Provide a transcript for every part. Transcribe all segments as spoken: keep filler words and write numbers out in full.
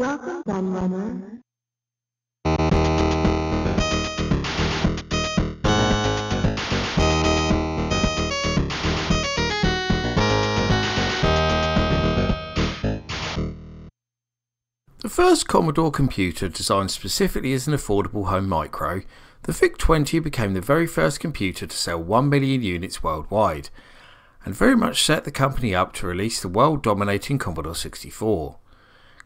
Welcome, Gun Runner. The first Commodore computer designed specifically as an affordable home micro, the V I C twenty became the very first computer to sell one million units worldwide, and very much set the company up to release the world-dominating Commodore sixty-four.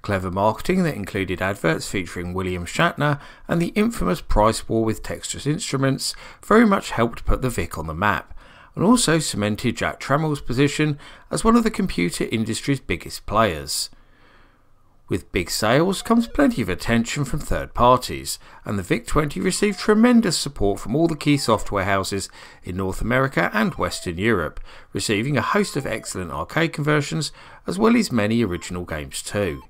Clever marketing that included adverts featuring William Shatner and the infamous price war with Texas Instruments very much helped put the V I C on the map, and also cemented Jack Trammell's position as one of the computer industry's biggest players. With big sales comes plenty of attention from third parties, and the V I C twenty received tremendous support from all the key software houses in North America and Western Europe, receiving a host of excellent arcade conversions as well as many original games too.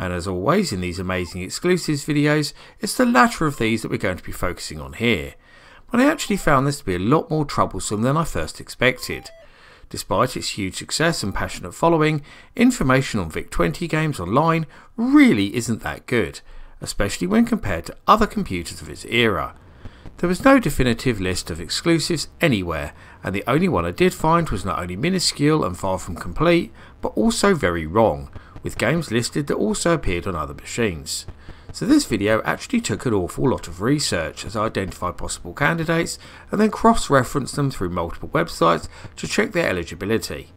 And as always in these amazing exclusives videos, it's the latter of these that we're going to be focusing on here, but I actually found this to be a lot more troublesome than I first expected. Despite its huge success and passionate following, information on V I C twenty games online really isn't that good, especially when compared to other computers of its era. There was no definitive list of exclusives anywhere, and the only one I did find was not only minuscule and far from complete, but also very wrong, with games listed that also appeared on other machines. So this video actually took an awful lot of research as I identified possible candidates and then cross-referenced them through multiple websites to check their eligibility.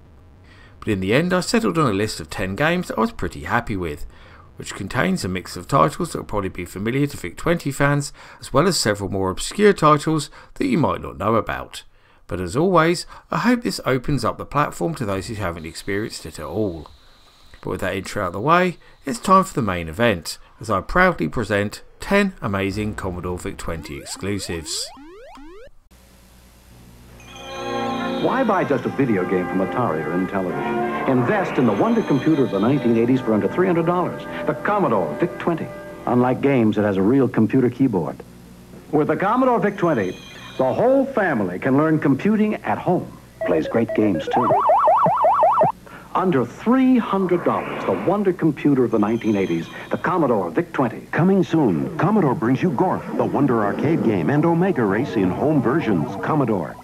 But in the end I settled on a list of ten games that I was pretty happy with, which contains a mix of titles that will probably be familiar to V I C twenty fans as well as several more obscure titles that you might not know about. But as always, I hope this opens up the platform to those who haven't experienced it at all. But with that intro out of the way, it's time for the main event, as I proudly present ten amazing Commodore V I C twenty exclusives. Why buy just a video game from Atari or Intellivision? Invest in the wonder computer of the nineteen eighties for under three hundred dollars, the Commodore V I C twenty. Unlike games, it has a real computer keyboard. With the Commodore V I C twenty, the whole family can learn computing at home. Plays great games, too. Under three hundred dollars, the wonder computer of the nineteen eighties, the Commodore V I C twenty. Coming soon, Commodore brings you Gorf, the Wonder Arcade game, and Omega Race in home versions, Commodore.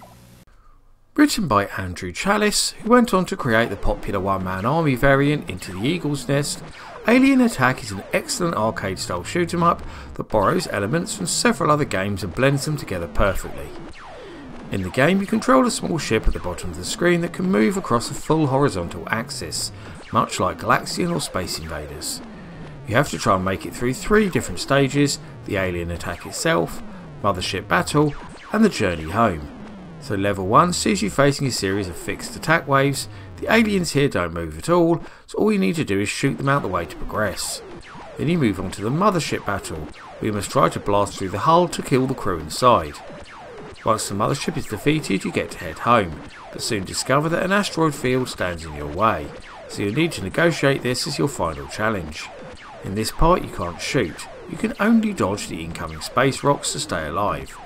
Written by Andrew Chalice, who went on to create the popular one-man army variant Into the Eagle's Nest, Alien Attack is an excellent arcade-style shoot-em-up that borrows elements from several other games and blends them together perfectly. In the game, you control a small ship at the bottom of the screen that can move across a full horizontal axis, much like Galaxian or Space Invaders. You have to try and make it through three different stages: the Alien Attack itself, Mothership Battle, and the Journey Home. So level one sees you facing a series of fixed attack waves. The aliens here don't move at all, so all you need to do is shoot them out the way to progress. Then you move on to the Mothership Battle, where you must try to blast through the hull to kill the crew inside. Once the mothership is defeated, you get to head home, but soon discover that an asteroid field stands in your way, so you'll need to negotiate this as your final challenge. In this part you can't shoot, you can only dodge the incoming space rocks to stay alive.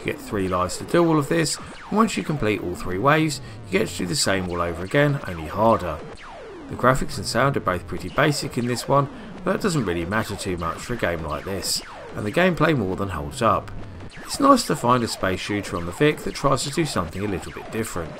You get three lives to do all of this, and once you complete all three waves, you get to do the same all over again, only harder. The graphics and sound are both pretty basic in this one, but that doesn't really matter too much for a game like this, and the gameplay more than holds up. It's nice to find a space shooter on the V I C that tries to do something a little bit different.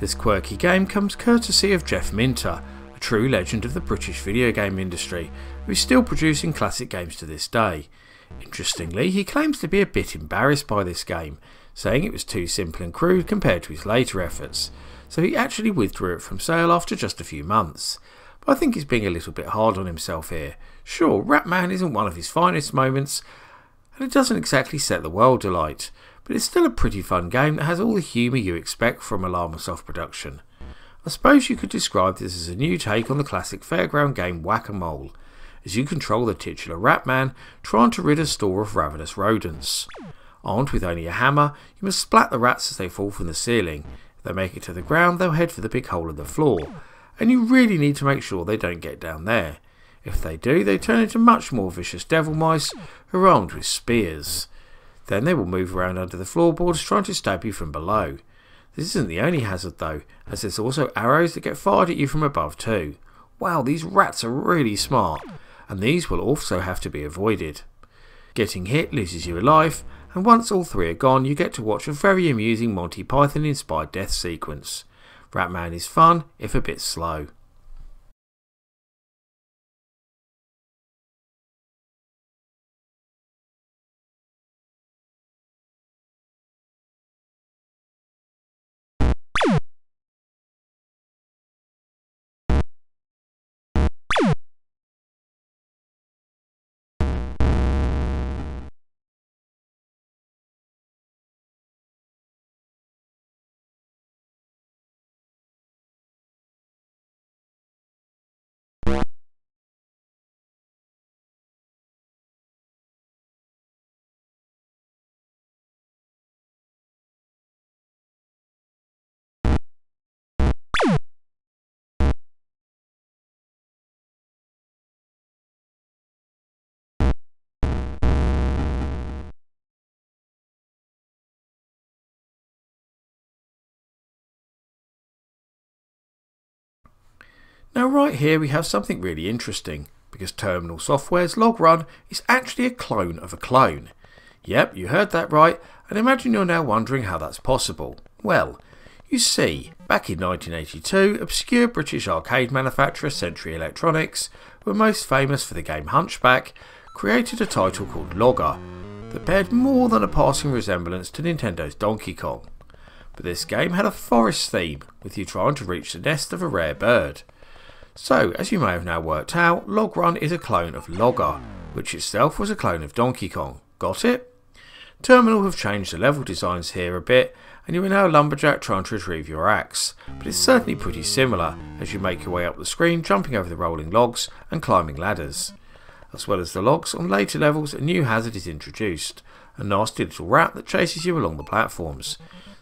This quirky game comes courtesy of Jeff Minter, a true legend of the British video game industry, who is still producing classic games to this day. Interestingly, he claims to be a bit embarrassed by this game, saying it was too simple and crude compared to his later efforts, so he actually withdrew it from sale after just a few months. But I think he's being a little bit hard on himself here. Sure, Rat Man isn't one of his finest moments, and it doesn't exactly set the world alight, but it's still a pretty fun game that has all the humour you expect from a Llamasoft production. I suppose you could describe this as a new take on the classic fairground game Whack-A-Mole, as you control the titular Rat Man trying to rid a store of ravenous rodents. Armed with only a hammer, you must splat the rats as they fall from the ceiling. If they make it to the ground, they'll head for the big hole in the floor, and you really need to make sure they don't get down there. If they do, they turn into much more vicious devil mice who are armed with spears. Then they will move around under the floorboards trying to stab you from below. This isn't the only hazard though, as there's also arrows that get fired at you from above too. Wow, these rats are really smart, and these will also have to be avoided. Getting hit loses you a life, and once all three are gone you get to watch a very amusing Monty Python inspired death sequence. Rat Man is fun, if a bit slow. Now right here we have something really interesting, because Terminal Software's Log Run is actually a clone of a clone. Yep, you heard that right, and imagine you're now wondering how that's possible. Well, you see, back in nineteen eighty-two, obscure British arcade manufacturer Century Electronics, who were most famous for the game Hunchback, created a title called Logger, that bears more than a passing resemblance to Nintendo's Donkey Kong. But this game had a forest theme, with you trying to reach the nest of a rare bird. So, as you may have now worked out, Log Run is a clone of Logger, which itself was a clone of Donkey Kong. Got it? Terminal have changed the level designs here a bit, and you are now a lumberjack trying to retrieve your axe, but it's certainly pretty similar as you make your way up the screen, jumping over the rolling logs and climbing ladders. As well as the logs, on later levels a new hazard is introduced, a nasty little rat that chases you along the platforms.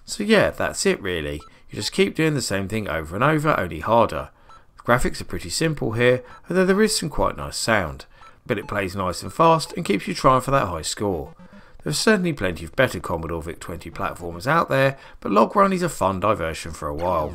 So yeah, that's it really, you just keep doing the same thing over and over, only harder. Graphics are pretty simple here, although there is some quite nice sound, but it plays nice and fast and keeps you trying for that high score. There are certainly plenty of better Commodore V I C twenty platformers out there, but Log Run is a fun diversion for a while.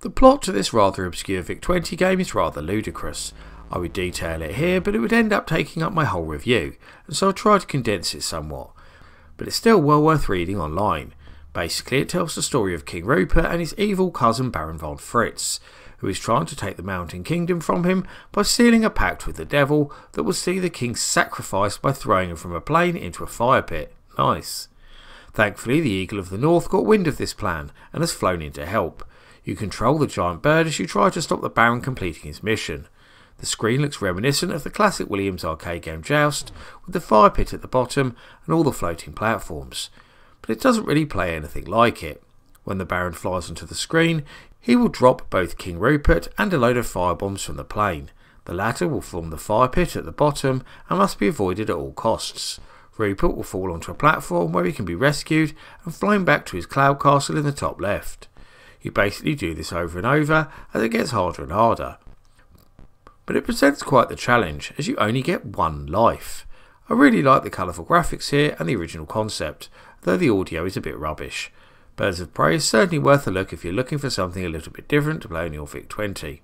The plot to this rather obscure V I C twenty game is rather ludicrous. I would detail it here, but it would end up taking up my whole review, and so I tried to condense it somewhat. But it's still well worth reading online. Basically, it tells the story of King Rupert and his evil cousin Baron von Fritz, who is trying to take the mountain kingdom from him by sealing a pact with the devil that will see the king sacrificed by throwing him from a plane into a fire pit. Nice. Thankfully, the Eagle of the North got wind of this plan and has flown in to help. You control the giant bird as you try to stop the Baron completing his mission. The screen looks reminiscent of the classic Williams arcade game Joust, with the fire pit at the bottom and all the floating platforms, but it doesn't really play anything like it. When the Baron flies onto the screen, he will drop both King Rupert and a load of firebombs from the plane. The latter will form the fire pit at the bottom and must be avoided at all costs. Rupert will fall onto a platform where he can be rescued and flown back to his cloud castle in the top left. You basically do this over and over as it gets harder and harder. But it presents quite the challenge, as you only get one life. I really like the colourful graphics here and the original concept, though the audio is a bit rubbish. Birds of Prey is certainly worth a look if you're looking for something a little bit different to play on your V I C twenty.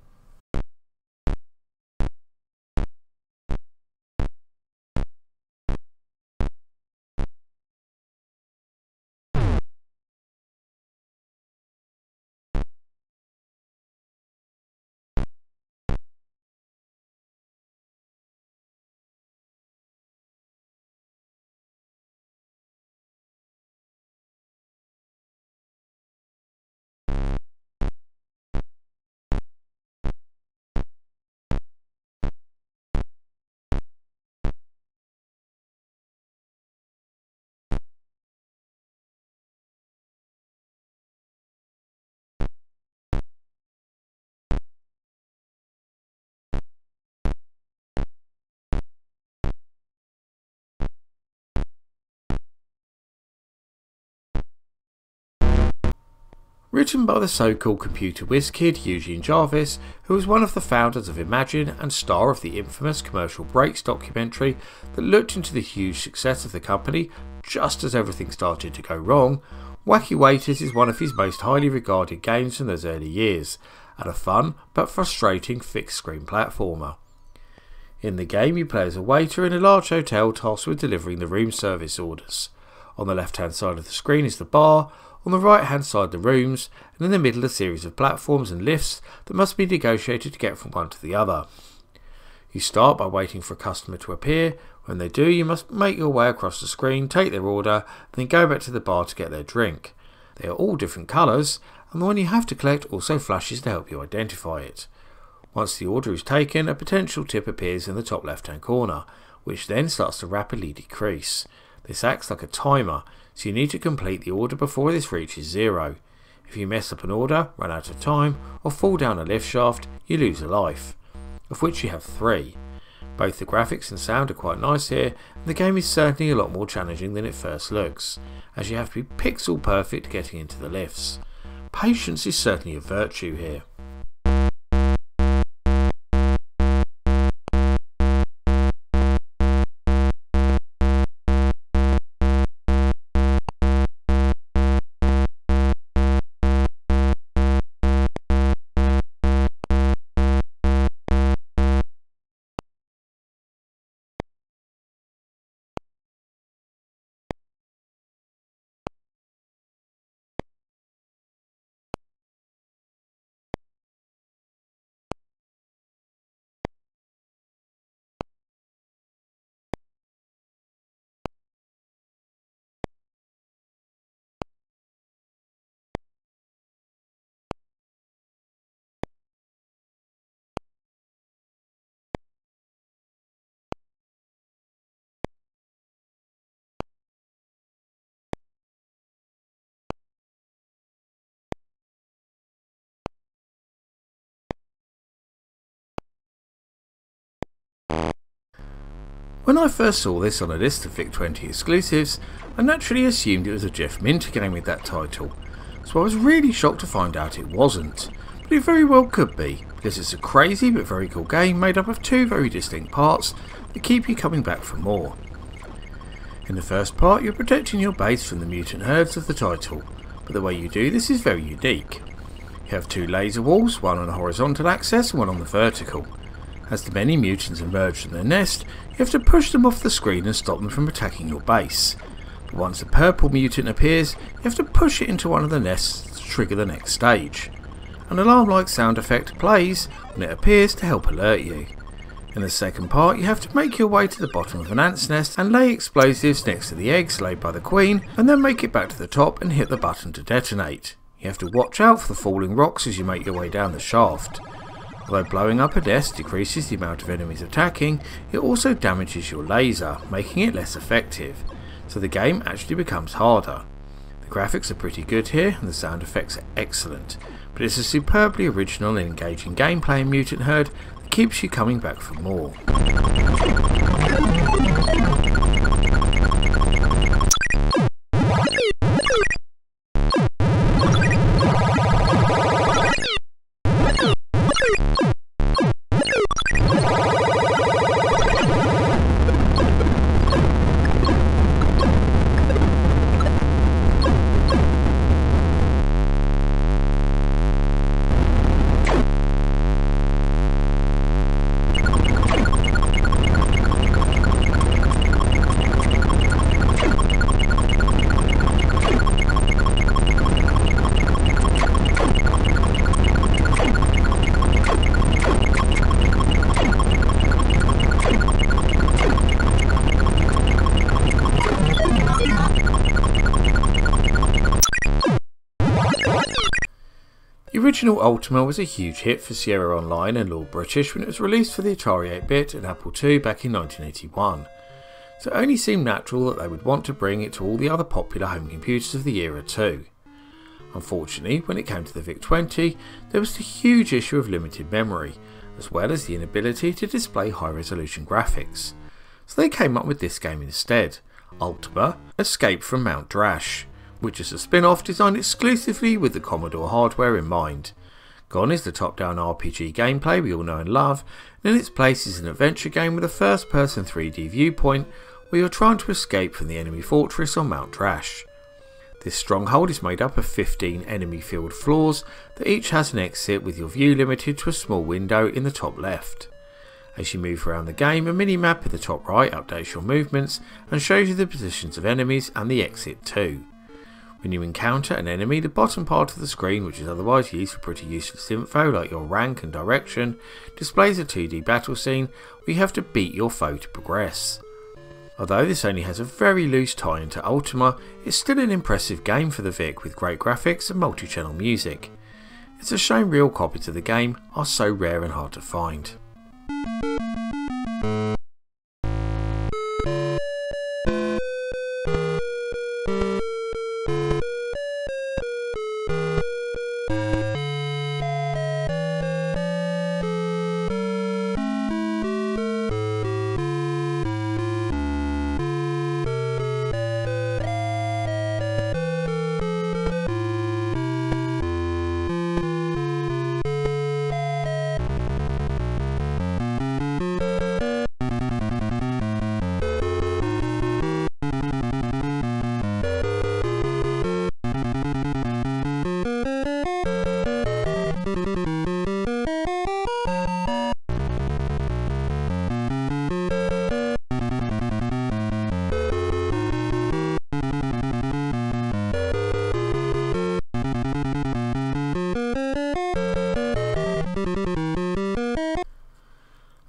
Written by the so-called computer whiz kid Eugene Jarvis, who was one of the founders of Imagine and star of the infamous Commercial Breaks documentary that looked into the huge success of the company just as everything started to go wrong, Wacky Waiters is one of his most highly regarded games from those early years, and a fun but frustrating fixed-screen platformer. In the game you play as a waiter in a large hotel tasked with delivering the room service orders. On the left-hand side of the screen is the bar, on the right hand side the rooms, and in the middle a series of platforms and lifts that must be negotiated to get from one to the other. You start by waiting for a customer to appear. When they do, you must make your way across the screen, take their order, then go back to the bar to get their drink. They are all different colours, and the one you have to collect also flashes to help you identify it. Once the order is taken, a potential tip appears in the top left hand corner, which then starts to rapidly decrease. This acts like a timer, so you need to complete the order before this reaches zero. If you mess up an order, run out of time, or fall down a lift shaft, you lose a life, of which you have three. Both the graphics and sound are quite nice here, and the game is certainly a lot more challenging than it first looks, as you have to be pixel perfect getting into the lifts. Patience is certainly a virtue here. When I first saw this on a list of V I C twenty exclusives, I naturally assumed it was a Jeff Minter game with that title, so I was really shocked to find out it wasn't, but it very well could be, because it's a crazy but very cool game made up of two very distinct parts that keep you coming back for more. In the first part you're protecting your base from the mutant herds of the title, but the way you do this is very unique. You have two laser walls, one on a horizontal axis and one on the vertical. As the many mutants emerge from their nest, you have to push them off the screen and stop them from attacking your base. But once a purple mutant appears, you have to push it into one of the nests to trigger the next stage. An alarm-like sound effect plays when it appears to help alert you. In the second part, you have to make your way to the bottom of an ant's nest and lay explosives next to the eggs laid by the queen, and then make it back to the top and hit the button to detonate. You have to watch out for the falling rocks as you make your way down the shaft. Although blowing up a nest decreases the amount of enemies attacking, it also damages your laser, making it less effective, so the game actually becomes harder. The graphics are pretty good here and the sound effects are excellent, but it's a superbly original and engaging gameplay in Mutant Herd that keeps you coming back for more. The original Ultima was a huge hit for Sierra Online and Lord British when it was released for the Atari eight bit and Apple two back in nineteen eighty-one, so it only seemed natural that they would want to bring it to all the other popular home computers of the era too. Unfortunately, when it came to the V I C twenty, there was the huge issue of limited memory, as well as the inability to display high resolution graphics, so they came up with this game instead, Ultima: Escape from Mount Drash, which is a spin-off designed exclusively with the Commodore hardware in mind. Gone is the top-down R P G gameplay we all know and love, and in its place is an adventure game with a first-person three D viewpoint where you're trying to escape from the enemy fortress on Mount Drash. This stronghold is made up of fifteen enemy field floors that each has an exit, with your view limited to a small window in the top left. As you move around the game, a mini-map in the top right updates your movements and shows you the positions of enemies and the exit too. When you encounter an enemy, the bottom part of the screen, which is otherwise used for pretty useless info like your rank and direction, displays a two D battle scene where you have to beat your foe to progress. Although this only has a very loose tie into Ultima, it's still an impressive game for the V I C with great graphics and multi-channel music. It's a shame real copies of the game are so rare and hard to find.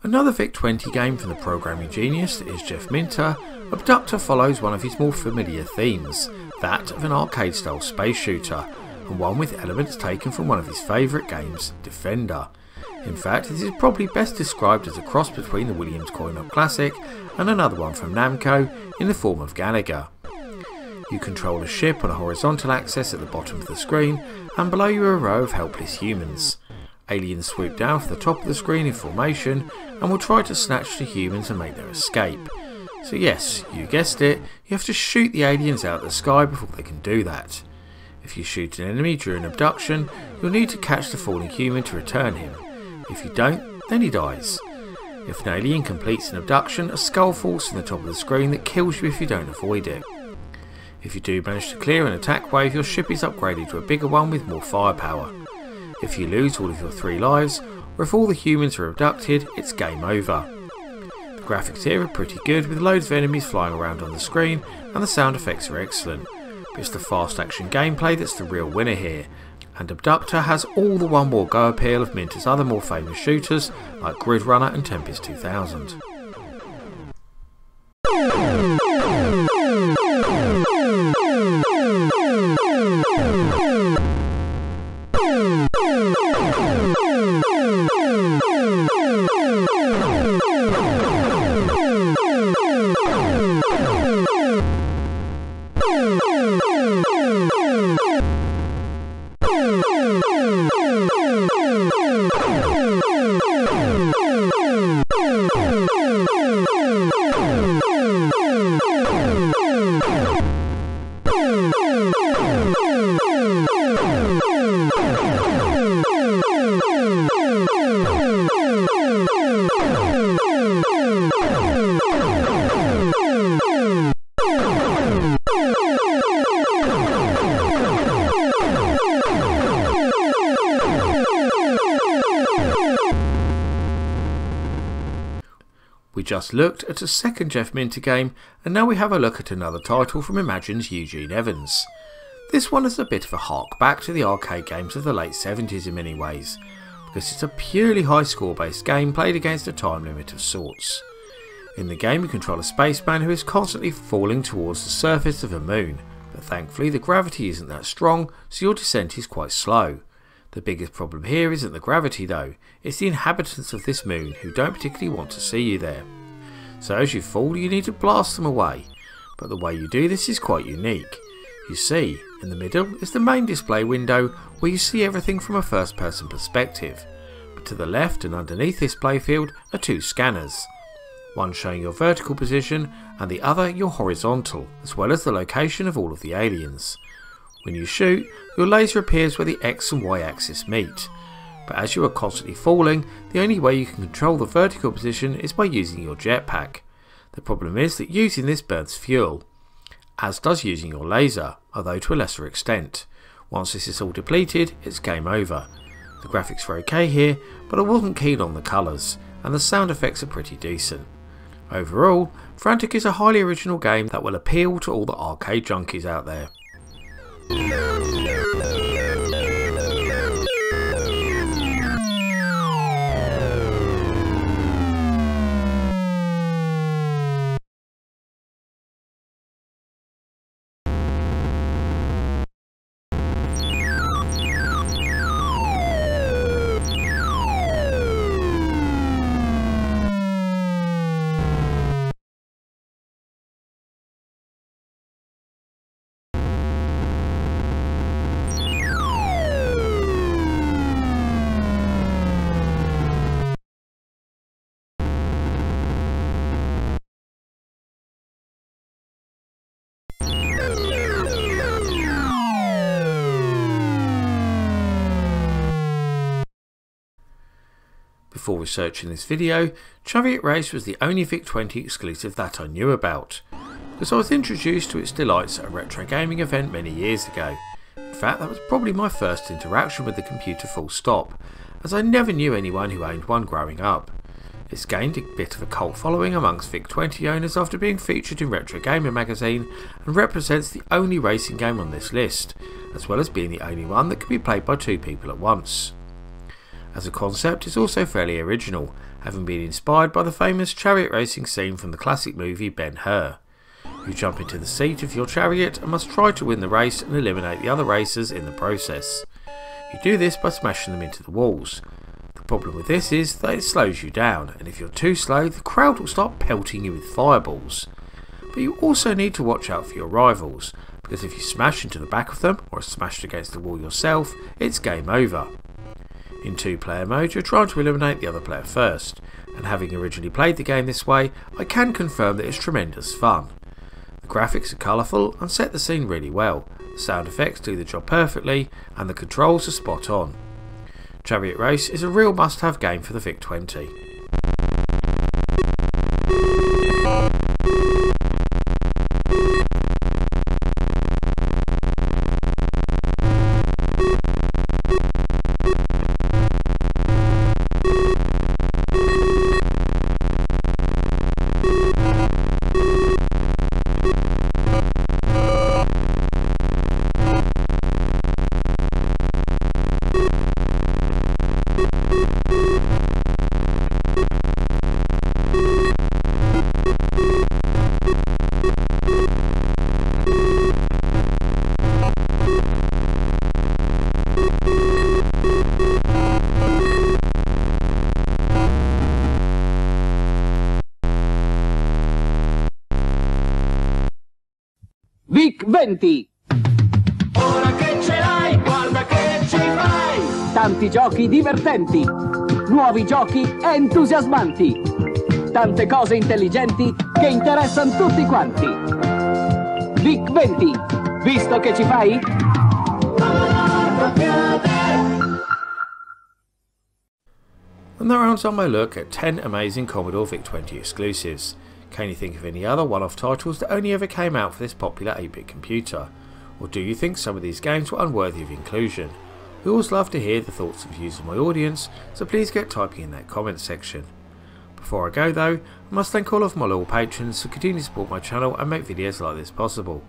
Another V I C twenty game from the programming genius that is Jeff Minter, Abductor follows one of his more familiar themes, that of an arcade-style space shooter, and one with elements taken from one of his favourite games, Defender. In fact, this is probably best described as a cross between the Williams coin-op classic and another one from Namco in the form of Galaga. You control a ship on a horizontal axis at the bottom of the screen, and below you are a row of helpless humans. Aliens swoop down from the top of the screen in formation and will try to snatch the humans and make their escape. So yes, you guessed it, you have to shoot the aliens out of the sky before they can do that. If you shoot an enemy during abduction, you'll need to catch the falling human to return him. If you don't, then he dies. If an alien completes an abduction, a skull falls from the top of the screen that kills you if you don't avoid it. If you do manage to clear an attack wave, your ship is upgraded to a bigger one with more firepower. If you lose all of your three lives, or if all the humans are abducted, it's game over. The graphics here are pretty good, with loads of enemies flying around on the screen, and the sound effects are excellent. But it's the fast action gameplay that's the real winner here, and Abductor has all the one-wall go appeal of Minter's other more famous shooters like Grid Runner and Tempest two thousand. Just looked at a second Jeff Minter game, and now we have a look at another title from Imagine's Eugene Evans. This one is a bit of a hark back to the arcade games of the late seventies in many ways, because it's a purely high score based game played against a time limit of sorts. In the game you control a spaceman who is constantly falling towards the surface of a moon, but thankfully the gravity isn't that strong, so your descent is quite slow. The biggest problem here isn't the gravity though, it's the inhabitants of this moon who don't particularly want to see you there. So as you fall you need to blast them away, but the way you do this is quite unique. You see, in the middle is the main display window where you see everything from a first person perspective, but to the left and underneath this playfield are two scanners, one showing your vertical position and the other your horizontal, as well as the location of all of the aliens. When you shoot, your laser appears where the X and Y axis meet. But as you are constantly falling, the only way you can control the vertical position is by using your jetpack. The problem is that using this burns fuel, as does using your laser, although to a lesser extent. Once this is all depleted, it's game over. The graphics were okay here, but I wasn't keen on the colours, and the sound effects are pretty decent. Overall, Frantic is a highly original game that will appeal to all the arcade junkies out there. Before researching this video, Chariot Race was the only V I C twenty exclusive that I knew about, because I was introduced to its delights at a retro gaming event many years ago. In fact, that was probably my first interaction with the computer full stop, as I never knew anyone who owned one growing up. It's gained a bit of a cult following amongst V I C twenty owners after being featured in Retro Gamer magazine, and represents the only racing game on this list, as well as being the only one that can be played by two people at once. As a concept, it's also fairly original, having been inspired by the famous chariot racing scene from the classic movie Ben-Hur. You jump into the seat of your chariot and must try to win the race and eliminate the other racers in the process. You do this by smashing them into the walls. The problem with this is that it slows you down, and if you're too slow, the crowd will start pelting you with fireballs. But you also need to watch out for your rivals, because if you smash into the back of them or are smashed against the wall yourself, it's game over. In two-player mode, you're trying to eliminate the other player first, and having originally played the game this way, I can confirm that it's tremendous fun. The graphics are colourful and set the scene really well, the sound effects do the job perfectly, and the controls are spot on. Chariot Race is a real must-have game for the V I C twenty. venti. Ora che ce l'hai, guarda che ci fai. Tanti giochi divertenti, nuovi giochi entusiasmanti, tante cose intelligenti che interessano tutti quanti. V I C venti, visto che ci fai? And that rounds on my look at ten amazing Commodore V I C twenty exclusives. Can you think of any other one-off titles that only ever came out for this popular eight bit computer? Or do you think some of these games were unworthy of inclusion? We always love to hear the thoughts and views of my audience, so please get typing in that comment section. Before I go though, I must thank all of my loyal patrons who continue to support my channel and make videos like this possible.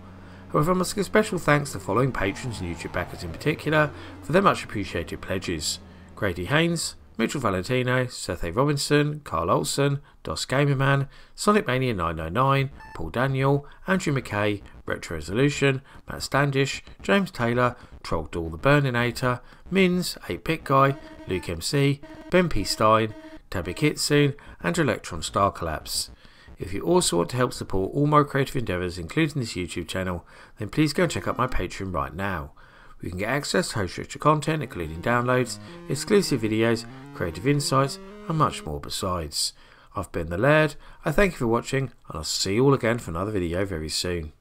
However, I must give special thanks to the following patrons and YouTube backers in particular for their much appreciated pledges: Grady Haynes, Mitchell Valentino, Seth A. Robinson, Carl Olson, Dos Gamerman, Sonic Mania nine nine nine, Paul Daniel, Andrew McKay, Retro Resolution, Matt Standish, James Taylor, Trolldoll the Burninator, Mins, eight bit Guy, Luke M C, Ben P. Stein, Tabby Kitsune, and Electron Star Collapse. If you also want to help support all my creative endeavours including this YouTube channel, then please go and check out my Patreon right now. We can get access to host extra content including downloads, exclusive videos, creative insights and much more besides. I've been the Laird, I thank you for watching and I'll see you all again for another video very soon.